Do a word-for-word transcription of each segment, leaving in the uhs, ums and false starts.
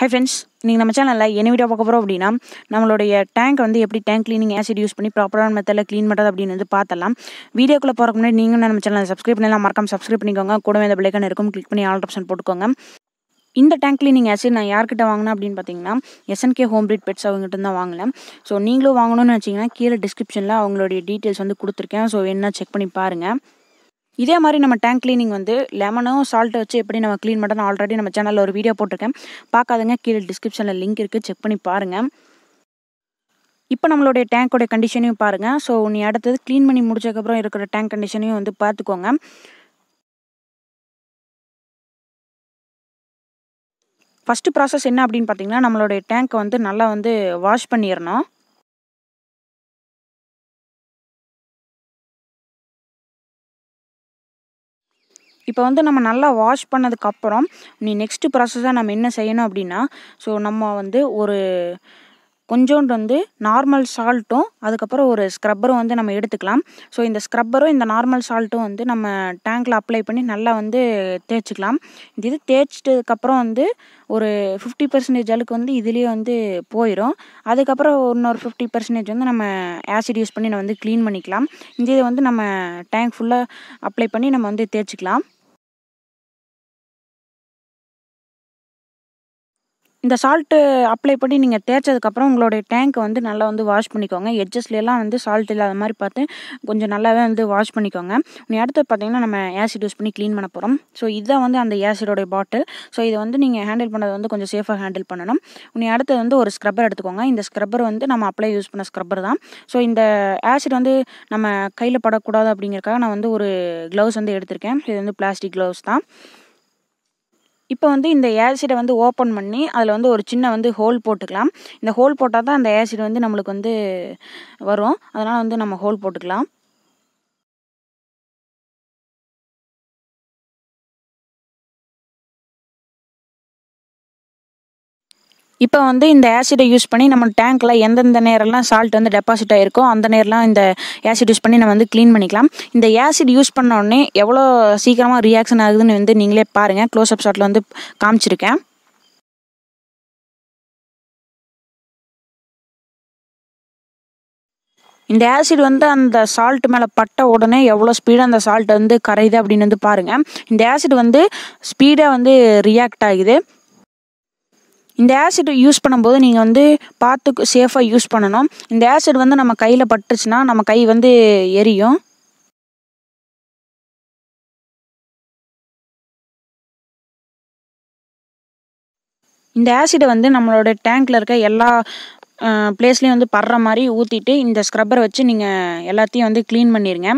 Hi friends, if you channel, like any video pakapora abadina, tank vandu tank cleaning acid use panni proper method clean video channel subscribe subscribe bell icon click all option In the tank cleaning acid, I have to Snk home breed pets. So, you can check the description the details. So, you can check the This is the tank cleaning. Lemon and salt are clean. Already in our channel, a video. Check the description link. Check the Now, we have tank condition. So, you can clean the tank condition. First process என்ன அப்படினு பாத்தீங்கன்னா நம்மளுடைய tank வந்து நல்லா வந்து wash பண்ணிரணும் இப்போ வந்து நம்ம நல்லா வாஷ் பண்ணதுக்கு அப்புறம் நீ நெக்ஸ்ட் process-ஆ நாம என்ன செய்யணும் அப்படினா சோ நம்ம வந்து ஒரு கொஞ்சோண்டு வந்து நார்மல் சால்ட்டும் அதுக்கு அப்புறம் ஒரு ஸ்க்ரப்பரும் வந்து நம்ம எடுத்துக்கலாம் சோ இந்த ஸ்க்ரப்பரும் இந்த நார்மல் சால்ட்டும் வந்து நம்ம டேங்க்ல அப்ளை பண்ணி நல்லா வந்து தேய்ச்சிக்கலாம் இது தேய்ச்சிட்டதுக்கு அப்புறம் வந்து ஒரு fifty percent அளவுக்கு வந்து இதுலயே வந்து போயிடும் அதுக்கு அப்புறம் இன்னொரு fifty percent வந்து நம்ம ஆசிட் யூஸ் பண்ணி வந்து க்ளீன் பண்ணிக்கலாம் இது வந்து நம்ம டேங்க் ஃபுல்லா அப்ளை பண்ணி நம்ம வந்து தேய்ச்சிக்கலாம் இந்த salt அப்ளை பண்ணி நீங்க தேய்ச்சதுக்கு அப்புறம் உங்களுடைய tank வந்து நல்லா வந்து வாஷ் பண்ணிக்கோங்க edgesல எல்லாம் வந்து salt இல்லாத மாதிரி பார்த்து கொஞ்சம் நல்லாவே வந்து வாஷ் பண்ணிக்கோங்க. நீ அடுத்து பாத்தீங்கன்னா நம்ம acid யூஸ் பண்ணி க்ளீன் பண்ணப் போறோம். சோ இத வந்து அந்த acid ஓட பாட்டில். சோ இது வந்து நீங்க ஹேண்டில் பண்றது வந்து கொஞ்சம் சேஃபா ஹேண்டில் பண்ணணும். நீ அடுத்து வந்து ஒரு ஸ்க்ரப்பர் எடுத்துக்கோங்க. இந்த ஸ்க்ரப்பர் வந்து நம்ம அப்ளை யூஸ் பண்ண ஸ்க்ரப்பர் தான். சோ இந்த acid வந்து நம்ம கையில பட கூடாது அப்படிங்கறதுக்காக நான் வந்து ஒரு gloves வந்து எடுத்துர்க்கேன். இது வந்து பிளாஸ்டிக் gloves தான். இப்போ வந்து இந்த ஆசிட் வந்து ஓபன் பண்ணி அதுல வந்து ஒரு சின்ன வந்து ஹோல் போட்டுக்கலாம் இந்த ஹோல் போட்டா தான் அந்த ஆசிட் வந்து நமக்கு வந்து வரும் அதனால வந்து நம்ம ஹோல் போட்டுக்கலாம் இப்போ வந்து இந்த ஆசிட் யூஸ் பண்ணி நம்ம டேங்க்ல எந்தெந்த நேரலாம் சால்ட் வந்து டெபாசிட் ஆயிருக்கோ அந்த நேரலாம் இந்த ஆசிட் யூஸ் பண்ணி நம்ம வந்து க்ளீன் பண்ணிக்கலாம் இந்த ஆசிட் யூஸ் பண்ண உடனே எவ்வளவு சீக்கிரமா ரியாக்ஷன் ஆகுதுன்னு வந்து நீங்களே பாருங்க க்ளோஸ் அப் ஷாட்ல வந்து காமிச்சிருக்கேன் இந்த ஆசிட் வந்து அந்த salt மேல பட்ட உடனே எவ்வளவு ஸ்பீடா அந்த salt வந்து கரையுது அப்படினு வந்து பாருங்க இந்த ஆசிட் வந்து ஸ்பீடா வந்து ரியாக்ட் ஆகுது இந்த ஆசிட் யூஸ் பண்ணும்போது நீங்க வந்து பாத்து சேஃபா யூஸ் பண்ணனும் இந்த ஆசிட் வந்து நம்ம கையில பட்டுச்சுனா நம்ம கை வந்து எரியும் இந்த ஆசிட் வந்து நம்மளோட டேங்க்ல இருக்க எல்லா பிளேஸ்லயே வந்து பறற மாதிரி ஊத்திட்டு இந்த ஸ்க்ரப்பர் வச்சு நீங்க எல்லாத்தையும் வந்து க்ளீன் பண்ணிருங்க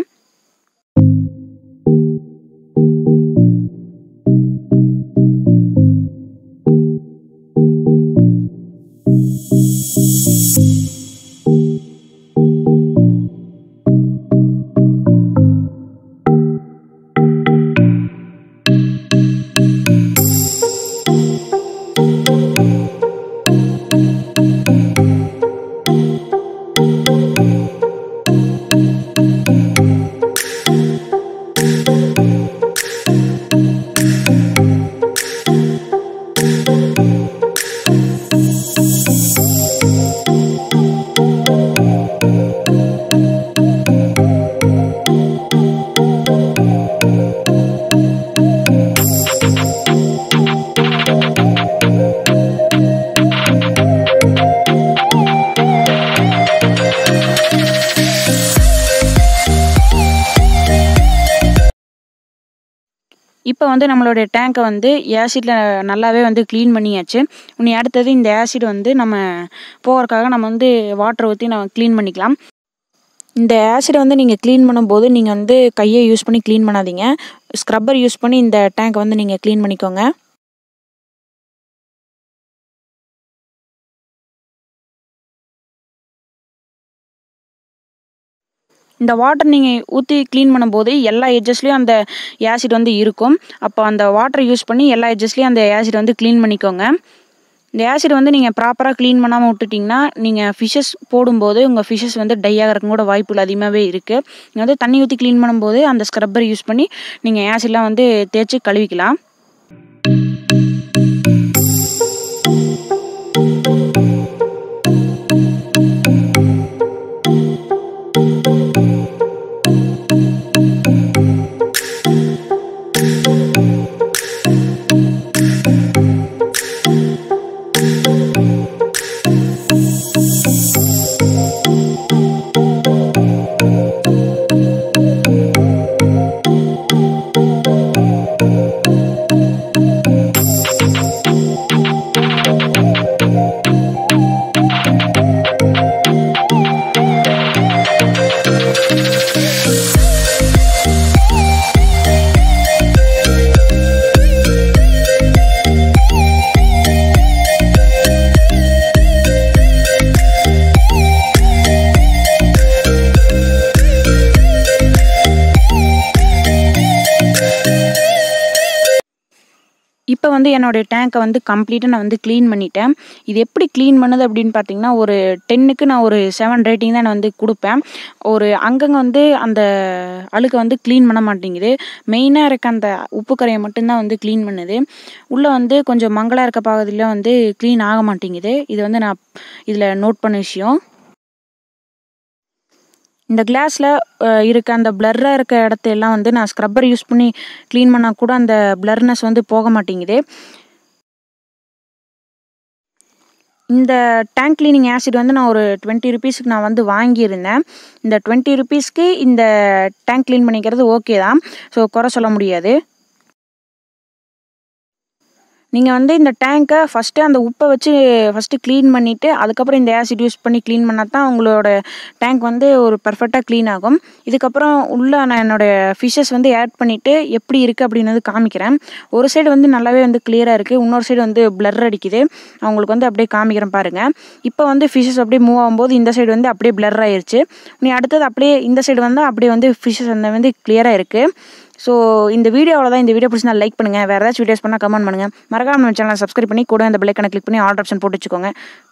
இப்போ வந்து நம்மளுடைய டேங்க் வந்து ஆசிட்ல நல்லாவே வந்து க்ளீன் பண்ணியாச்சு. இனி அடுத்து இந்த ஆசிட் வந்து நம்ம போறதுக்காக நம்ம வந்து வாட்டர் ஊத்தி நம்ம க்ளீன் பண்ணிக்கலாம். இந்த ஆசிட் வந்து நீங்க க்ளீன் பண்ணும்போது நீங்க வந்து கையை யூஸ் பண்ணி க்ளீன் பண்ணாதீங்க. ஸ்க்ரப்பர் யூஸ் பண்ணி இந்த டேங்க் வந்து நீங்க க்ளீன் பண்ணிக்கோங்க. இந்த வாட்டர் நீங்க ஊத்தி க்ளீன் பண்ணும்போது எல்லா எட்ஜஸ்லயும் அந்த ஆசிட் வந்து இருக்கும் அப்ப அந்த வாட்டர் யூஸ் பண்ணி எல்லா எட்ஜஸ்லயும் அந்த ஆசிட் வந்து க்ளீன் பண்ணிக்கோங்க இந்த ஆசிட் வந்து நீங்க ப்ராப்பரா க்ளீன் பண்ணாம விட்டுட்டீங்கன்னா நீங்க ஃபிஷஸ் போடும்போது உங்க ஃபிஷஸ் வந்து டை ஆகறதுக்கு கூட வாய்ப்புகள் அதிகமாவே இருக்கு நீங்க வந்து தண்ணி ஊத்தி க்ளீன் பண்ணும்போது அந்த ஸ்க்ரப்பர் யூஸ் பண்ணி நீங்க ஆசிட்லாம் வந்து தேய்ச்சி கழுவிக்கலாம் வந்து என்னோட டேங்கை வந்து கம்ப்ளீட்டா நான் வந்து க்ளீன் பண்ணிட்டேன். இது எப்படி க்ளீன் பண்ணுது அப்படினு பாத்தீங்கன்னா ஒரு டென்னுக்கு நான் ஒரு செவன் ரேட்டிங் தான் நான் வந்து கொடுப்பேன். ஒரு அங்கங்க வந்து அந்த அழுக்கு வந்து க்ளீன் பண்ண மாட்டேங்குது. மெயினா இருக்க அந்த உப்பு கரையை மட்டும் தான் வந்து க்ளீன் பண்ணுது. உள்ள வந்து கொஞ்சம் மங்களா இருக்க பகுதியில வந்து க்ளீன் ஆக மாட்டேங்குது. இது வந்து நான் இதுல நோட் பண்ண விஷயம். இந்த கிளாஸ்ல இருக்க அந்த பிளர்ரா இருக்க இடத்தை எல்லாம் வந்து நான் ஸ்க்ரப்பர் யூஸ் பண்ணி க்ளீன் பண்ணா கூட அந்த பிளர்னஸ் வந்து போக மாட்டேங்குது. இந்த டேங்க் கிளீனிங் ஆசிட் வந்து நான் ஒரு டுவெண்ட்டி ருபீஸுக்கு நான் வந்து வாங்கியிருந்தேன். இந்த டுவெண்ட்டி ருபீஸ்க்கு இந்த டேங்க் க்ளீன் பண்ணிக்கிறது ஓகே தான். ஸோ குறை சொல்ல முடியாது. நீங்கள் வந்து இந்த டேங்கை ஃபஸ்ட்டு அந்த உப்பை வச்சு ஃபஸ்ட்டு க்ளீன் பண்ணிவிட்டு அதுக்கப்புறம் இந்த ஆசிட் யூஸ் பண்ணி க்ளீன் பண்ணால் தான் உங்களோட டேங்க் வந்து ஒரு பர்ஃபெக்டாக க்ளீன் ஆகும். இதுக்கப்புறம் உள்ளே நான் என்னோடய ஃபிஷஸ் வந்து ஆட் பண்ணிவிட்டு எப்படி இருக்குது அப்படின்னு வந்து காமிக்கிறேன். ஒரு சைடு வந்து நல்லாவே வந்து கிளியராக இருக்குது, இன்னொரு சைடு வந்து பிளர் அடிக்குது. அவங்களுக்கு வந்து அப்படியே காமிக்கிறேன் பாருங்கள். இப்போ வந்து ஃபிஷஸ் அப்படியே மூவ் ஆகும்போது இந்த சைடு வந்து அப்படியே பிளர் ஆகிடுச்சு. நீ அடுத்தது அப்படியே இந்த சைடு வந்தால் அப்படியே வந்து ஃபிஷஸ் அந்த வந்து கிளியராக இருக்குது. ஸோ இந்த வீடியோ அவ்வளோதான். இந்த வீடியோ பிடிச்சிருந்தா லைக் பண்ணுங்கள். வேறு ஏதாச்சும் வீடியோஸ் பண்ணால் கமெண்ட் பண்ணுங்கள். மறக்காம நம்ம சேனலை சப்ஸ்கிரைப் பண்ணி கூட அந்த பெல் ஐக்கானை கிளிக் பண்ணி ஆல் ஆப்ஷன் போட்டு வச்சுக்கோங்க.